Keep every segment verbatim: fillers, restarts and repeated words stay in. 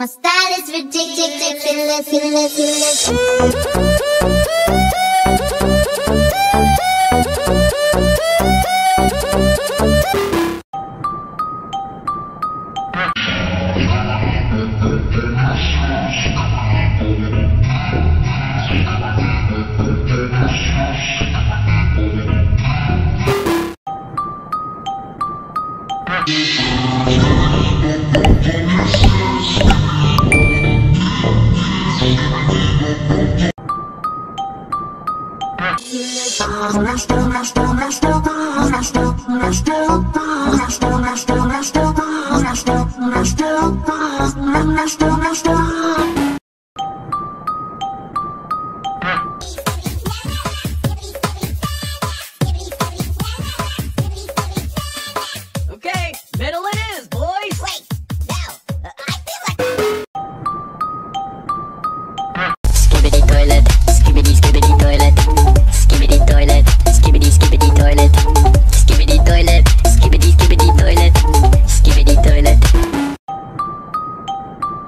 My style is ridiculous, ridiculous, ridiculous, ridiculous. My style is ridiculous, ridiculous, ridiculous.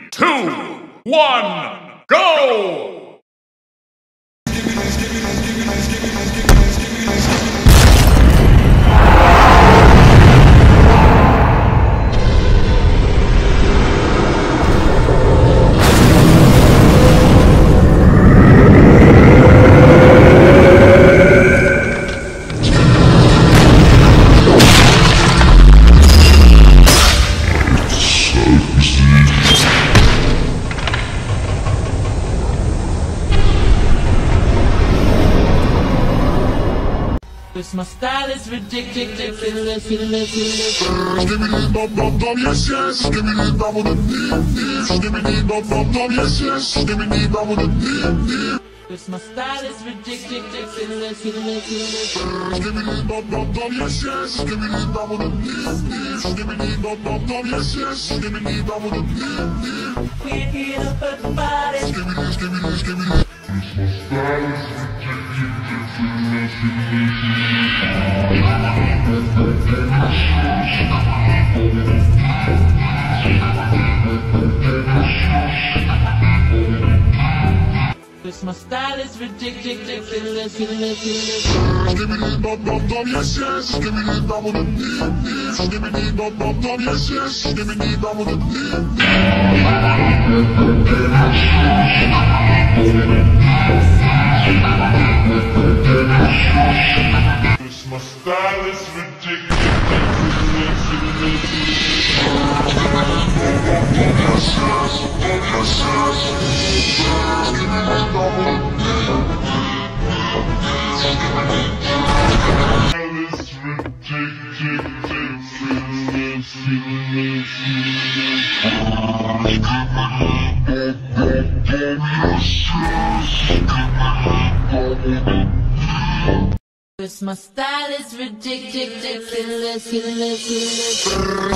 Give me the dum dum dum, yes yes. Give me the double the dip. Give me the dum dum dum, yes yes. Give me the double the dip. This my style is ridiculous, ridiculous, ridiculous. Give me the dum dum dum, yes yes. Give me the double the dip. Give me the dum dum dum, yes yes. Give me the double the dip. We ain't here to fuck the body. Give me this, give me this, give me this. This my style is. This my style is ridiculous, ridiculous, ridiculous. Give me the dum dum dum, yes yes. Give me the double the dip. Give me the dum dum dum, yes yes. Give me the double the dip. This my style is ridiculous. This my style is ridiculous, ridiculous, ridiculous.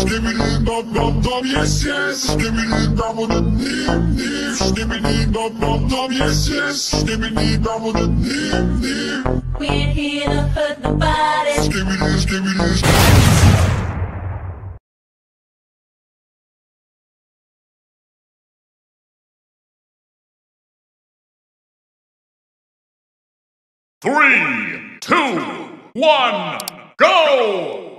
Give me the dum dum dum, yes yes. Give me the double the dip, dip. Give me the dum dum dum, yes yes. Give me the double the dip, dip. We ain't here to hurt nobody. Give me this, give me this. Three, two, one, go!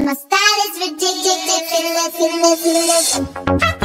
My style is ridiculous, ridiculous, ridiculous.